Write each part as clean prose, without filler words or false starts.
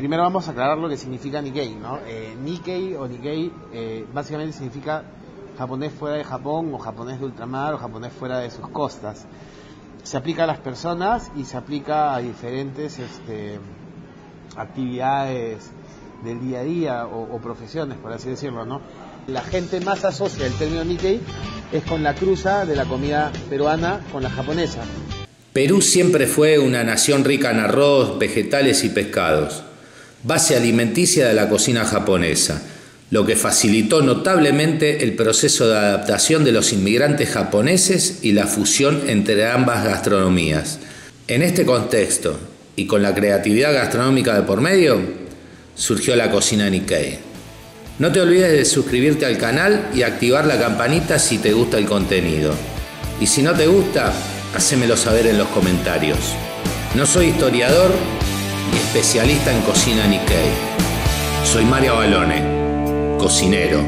Primero vamos a aclarar lo que significa Nikkei, ¿no? Nikkei o Nikkei básicamente significa japonés fuera de Japón, o japonés de ultramar, o japonés fuera de sus costas. Se aplica a las personas y se aplica a diferentes actividades del día a día o profesiones, por así decirlo, ¿no? La gente más asocia el término Nikkei es con la cruza de la comida peruana con la japonesa. Perú siempre fue una nación rica en arroz, vegetales y pescados, base alimenticia de la cocina japonesa, lo que facilitó notablemente el proceso de adaptación de los inmigrantes japoneses y la fusión entre ambas gastronomías. En este contexto, y con la creatividad gastronómica de por medio, surgió la cocina Nikkei. No te olvides de suscribirte al canal y activar la campanita si te gusta el contenido. Y si no te gusta, hacémelo saber en los comentarios. No soy historiador ni especialista en cocina Nikkei. Soy Mario Avallone, cocinero.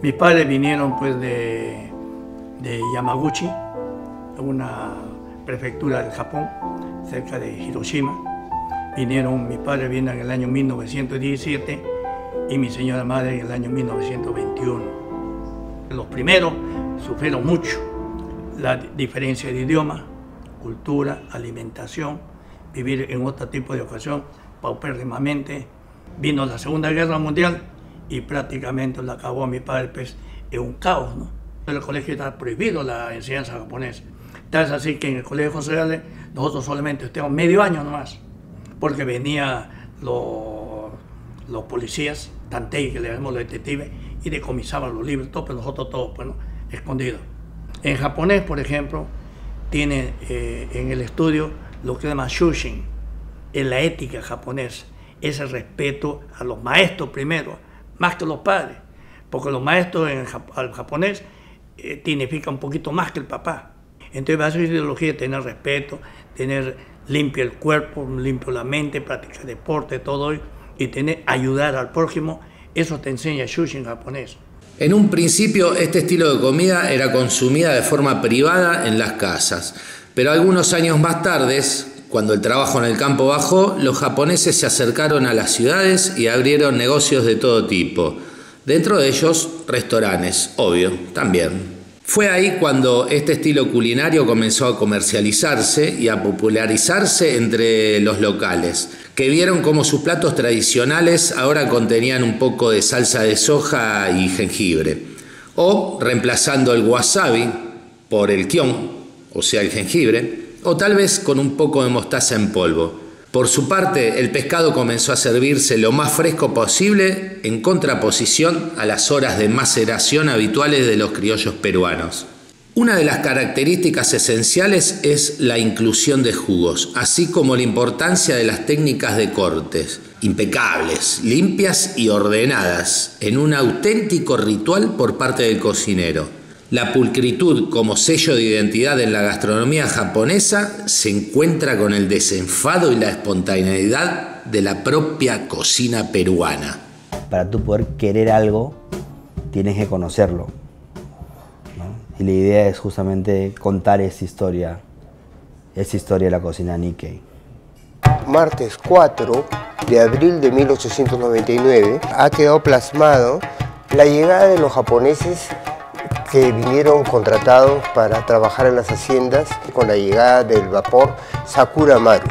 Mis padres vinieron pues de Yamaguchi, una prefectura del Japón, cerca de Hiroshima. Mis padres vinieron en el año 1917 y mi señora madre en el año 1921. Los primeros sufrieron mucho. La diferencia de idioma, cultura, alimentación, vivir en otro tipo de ocasión, paupérrimamente. Vino la Segunda Guerra Mundial y prácticamente la acabó mi padre, pues, en un caos, ¿no? En el colegio está prohibido la enseñanza japonesa. Tal es así que en el colegio José Gale nosotros solamente estuvimos medio año nomás, porque venían los policías, tantei, que le llamamos los detectives, y decomisaban los libros, todo, pero nosotros todos, bueno, escondidos. En japonés, por ejemplo, tiene en el estudio lo que se llama Shushin, es la ética japonesa, es el respeto a los maestros primero, más que a los padres, porque los maestros al japonés significa un poquito más que el papá. Entonces, va a ser ideología tener respeto, tener limpio el cuerpo, limpio la mente, practicar deporte, todo, y ayudar al prójimo. Eso te enseña Shushin japonés. En un principio, este estilo de comida era consumida de forma privada en las casas, pero algunos años más tarde, cuando el trabajo en el campo bajó, los japoneses se acercaron a las ciudades y abrieron negocios de todo tipo, dentro de ellos restaurantes, obvio, también. Fue ahí cuando este estilo culinario comenzó a comercializarse y a popularizarse entre los locales, que vieron cómo sus platos tradicionales ahora contenían un poco de salsa de soja y jengibre, o reemplazando el wasabi por el kion, o sea el jengibre, o tal vez con un poco de mostaza en polvo. Por su parte, el pescado comenzó a servirse lo más fresco posible en contraposición a las horas de maceración habituales de los criollos peruanos. Una de las características esenciales es la inclusión de jugos, así como la importancia de las técnicas de cortes, impecables, limpias y ordenadas, en un auténtico ritual por parte del cocinero. La pulcritud como sello de identidad en la gastronomía japonesa se encuentra con el desenfado y la espontaneidad de la propia cocina peruana. Para tú poder querer algo, tienes que conocerlo, ¿no? Y la idea es justamente contar esta historia de la cocina Nikkei. Martes 4 de abril de 1899 ha quedado plasmado la llegada de los japoneses que vinieron contratados para trabajar en las haciendas con la llegada del vapor Sakura Maru.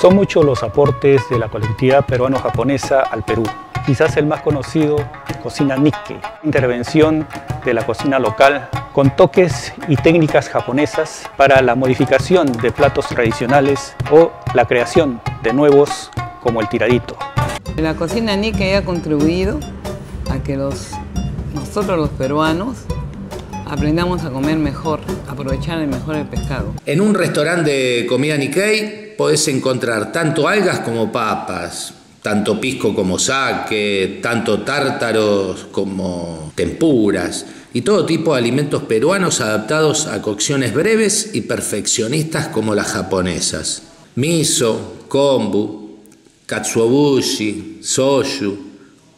Son muchos los aportes de la colectividad peruano-japonesa al Perú. Quizás el más conocido, cocina Nikkei, intervención de la cocina local con toques y técnicas japonesas para la modificación de platos tradicionales o la creación de nuevos como el tiradito. La cocina Nikkei ha contribuido a que nosotros los peruanos aprendamos a comer mejor, a aprovechar mejor el pescado. En un restaurante de comida Nikkei podés encontrar tanto algas como papas, tanto pisco como sake, tanto tártaros como tempuras y todo tipo de alimentos peruanos adaptados a cocciones breves y perfeccionistas como las japonesas. Miso, kombu, katsuobushi, soju,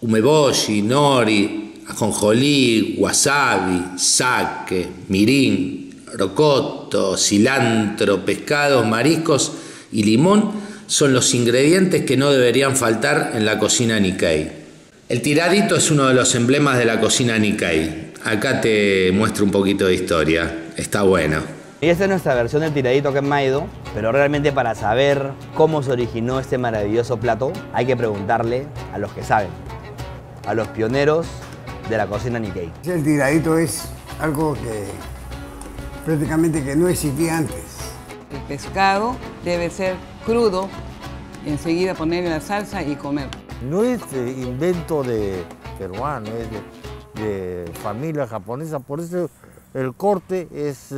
umeboshi, nori, ajonjolí, wasabi, sake, mirín, rocoto, cilantro, pescados, mariscos y limón son los ingredientes que no deberían faltar en la cocina Nikkei. El tiradito es uno de los emblemas de la cocina Nikkei. Acá te muestro un poquito de historia, está bueno. Y esta es nuestra versión del tiradito que es maido, pero realmente para saber cómo se originó este maravilloso plato hay que preguntarle a los que saben, a los pioneros de la cocina Nikkei. El tiradito es algo que prácticamente que no existía antes. El pescado debe ser crudo, enseguida ponerle la salsa y comer. No es invento de peruano, es de familia japonesa, por eso el corte es...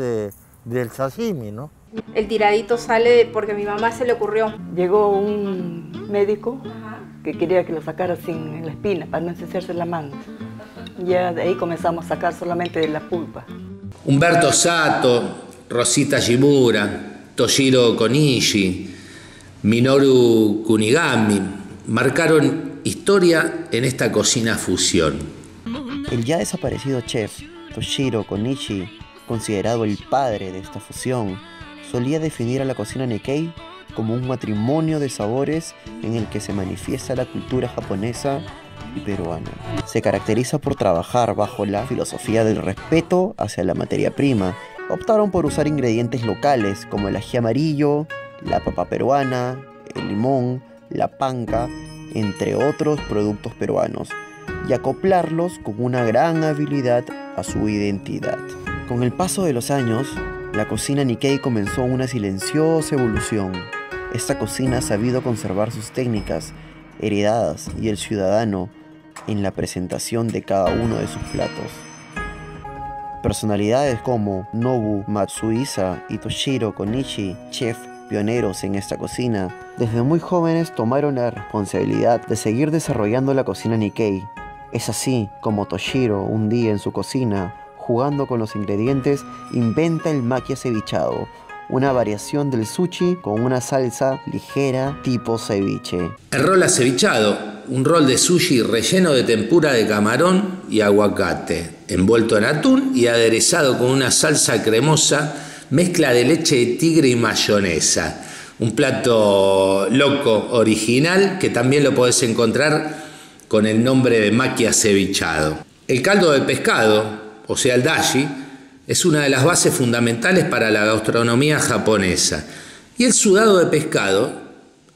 del sashimi, ¿no? El tiradito sale porque a mi mamá se le ocurrió. Llegó un médico que quería que lo sacara sin la espina para no ensuciarse la mano. Ya de ahí comenzamos a sacar solamente de la pulpa. Humberto Sato, Rosita Shimura, Toshiro Konishi, Minoru Kunigami marcaron historia en esta cocina fusión. El ya desaparecido chef Toshiro Konishi, considerado el padre de esta fusión, solía definir a la cocina Nikkei como un matrimonio de sabores en el que se manifiesta la cultura japonesa y peruana. Se caracteriza por trabajar bajo la filosofía del respeto hacia la materia prima. Optaron por usar ingredientes locales como el ají amarillo, la papa peruana, el limón, la panca, entre otros productos peruanos, y acoplarlos con una gran habilidad a su identidad. Con el paso de los años, la cocina Nikkei comenzó una silenciosa evolución. Esta cocina ha sabido conservar sus técnicas heredadas y el ciudadano en la presentación de cada uno de sus platos. Personalidades como Nobu Matsuhisa y Toshiro Konishi, chef pioneros en esta cocina, desde muy jóvenes tomaron la responsabilidad de seguir desarrollando la cocina Nikkei. Es así como Toshiro, un día en su cocina, jugando con los ingredientes, inventa el maki acevichado, una variación del sushi con una salsa ligera tipo ceviche. El rol acevichado, un rol de sushi relleno de tempura de camarón y aguacate, envuelto en atún y aderezado con una salsa cremosa, mezcla de leche de tigre y mayonesa. Un plato loco, original, que también lo podés encontrar con el nombre de maki acevichado. El caldo de pescado, o sea el dashi, es una de las bases fundamentales para la gastronomía japonesa. Y el sudado de pescado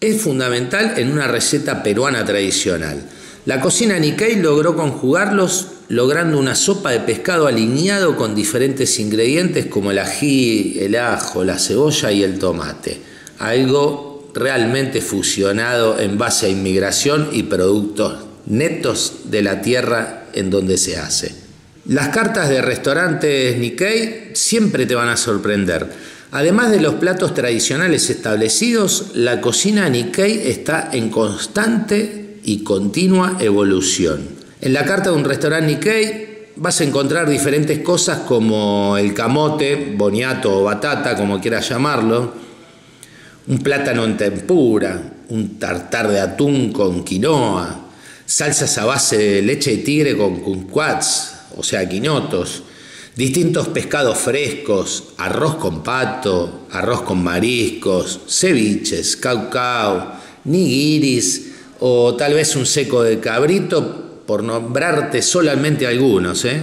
es fundamental en una receta peruana tradicional. La cocina Nikkei logró conjugarlos, logrando una sopa de pescado alineado con diferentes ingredientes como el ají, el ajo, la cebolla y el tomate. Algo realmente fusionado en base a inmigración y productos netos de la tierra en donde se hace. Las cartas de restaurantes Nikkei siempre te van a sorprender. Además de los platos tradicionales establecidos, la cocina Nikkei está en constante y continua evolución. En la carta de un restaurante Nikkei vas a encontrar diferentes cosas como el camote, boniato o batata, como quieras llamarlo, un plátano en tempura, un tartar de atún con quinoa, salsas a base de leche de tigre con kumquats, o sea, quinotos, distintos pescados frescos, arroz con pato, arroz con mariscos, ceviches, caucau, nigiris o tal vez un seco de cabrito, por nombrarte solamente algunos, ¿eh?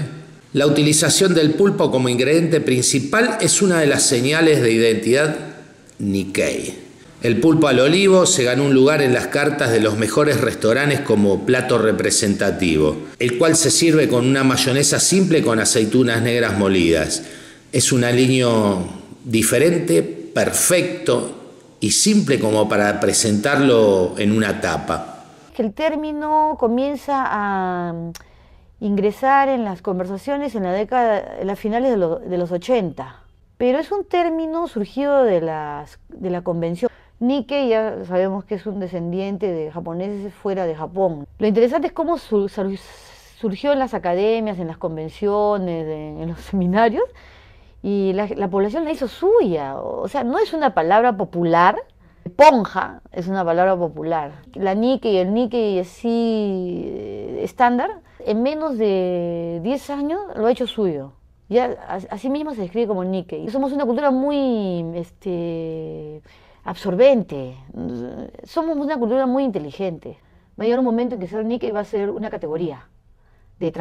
La utilización del pulpo como ingrediente principal es una de las señales de identidad Nikkei. El pulpo al olivo se ganó un lugar en las cartas de los mejores restaurantes como plato representativo, el cual se sirve con una mayonesa simple con aceitunas negras molidas. Es un aliño diferente, perfecto y simple como para presentarlo en una tapa. El término comienza a ingresar en las conversaciones en la década, en las finales de los 80, pero es un término surgido de la convención. Nikkei ya sabemos que es un descendiente de japoneses fuera de Japón. Lo interesante es cómo surgió en las academias, en las convenciones, en los seminarios, y la población la hizo suya. O sea, no es una palabra popular, ponja es una palabra popular. La Nikkei y el Nikkei así estándar, en menos de 10 años lo ha hecho suyo. Ya así mismo se describe como Nikkei. Somos una cultura muy absorbente. Somos una cultura muy inteligente. Va a llegar un momento en que ser Nikkei va a ser una categoría de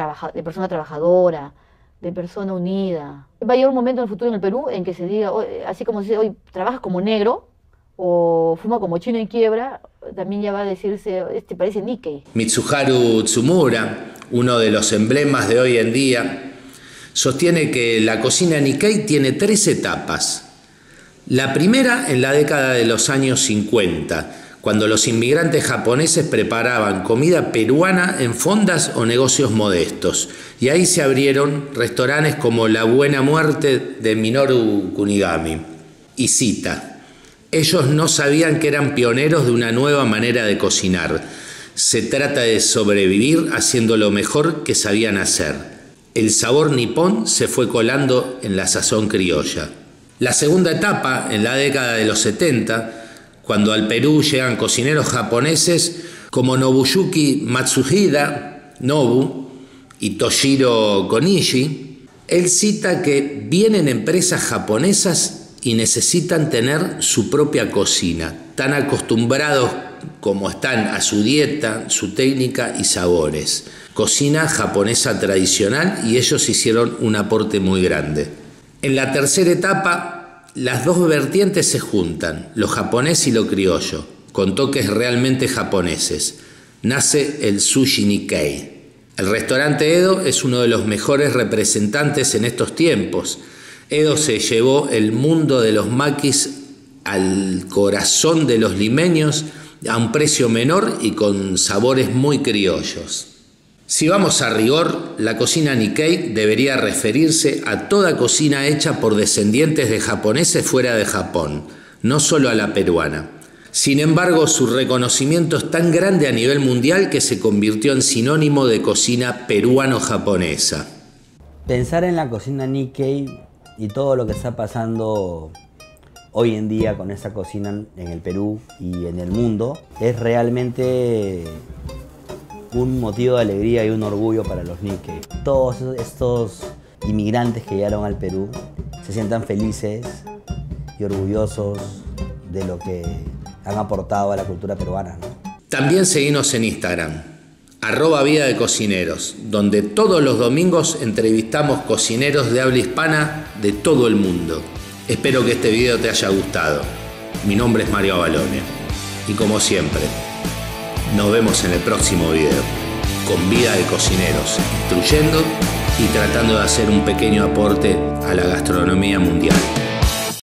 persona trabajadora, de persona unida. Va a llegar un momento en el futuro en el Perú en que se diga, así como se dice hoy, trabajas como negro o fuma como chino en quiebra, también ya va a decirse, este parece Nikkei. Mitsuharu Tsumura, uno de los emblemas de hoy en día, sostiene que la cocina Nikkei tiene tres etapas. La primera en la década de los años 50, cuando los inmigrantes japoneses preparaban comida peruana en fondas o negocios modestos. Y ahí se abrieron restaurantes como La Buena Muerte de Minoru Kunigami. Y cita, ellos no sabían que eran pioneros de una nueva manera de cocinar. Se trata de sobrevivir haciendo lo mejor que sabían hacer. El sabor nipón se fue colando en la sazón criolla. La segunda etapa, en la década de los 70, cuando al Perú llegan cocineros japoneses como Nobuyuki Matsuhida, Nobu, y Toshiro Konishi, él cita que vienen empresas japonesas y necesitan tener su propia cocina, tan acostumbrados como están a su dieta, su técnica y sabores. Cocina japonesa tradicional, y ellos hicieron un aporte muy grande. En la tercera etapa, las dos vertientes se juntan, lo japonés y lo criollo, con toques realmente japoneses. Nace el sushi Nikkei. El restaurante Edo es uno de los mejores representantes en estos tiempos. Edo se llevó el mundo de los makis al corazón de los limeños a un precio menor y con sabores muy criollos. Si vamos a rigor, la cocina Nikkei debería referirse a toda cocina hecha por descendientes de japoneses fuera de Japón, no solo a la peruana. Sin embargo, su reconocimiento es tan grande a nivel mundial que se convirtió en sinónimo de cocina peruano-japonesa. Pensar en la cocina Nikkei y todo lo que está pasando hoy en día con esa cocina en el Perú y en el mundo es realmente un motivo de alegría y un orgullo para los Nikkei. Todos estos inmigrantes que llegaron al Perú se sientan felices y orgullosos de lo que han aportado a la cultura peruana, ¿no? También seguimos en Instagram, @Vida de Cocineros, donde todos los domingos entrevistamos cocineros de habla hispana de todo el mundo. Espero que este video te haya gustado. Mi nombre es Mario Avallone y como siempre, nos vemos en el próximo video, con Vida de Cocineros, instruyendo y tratando de hacer un pequeño aporte a la gastronomía mundial.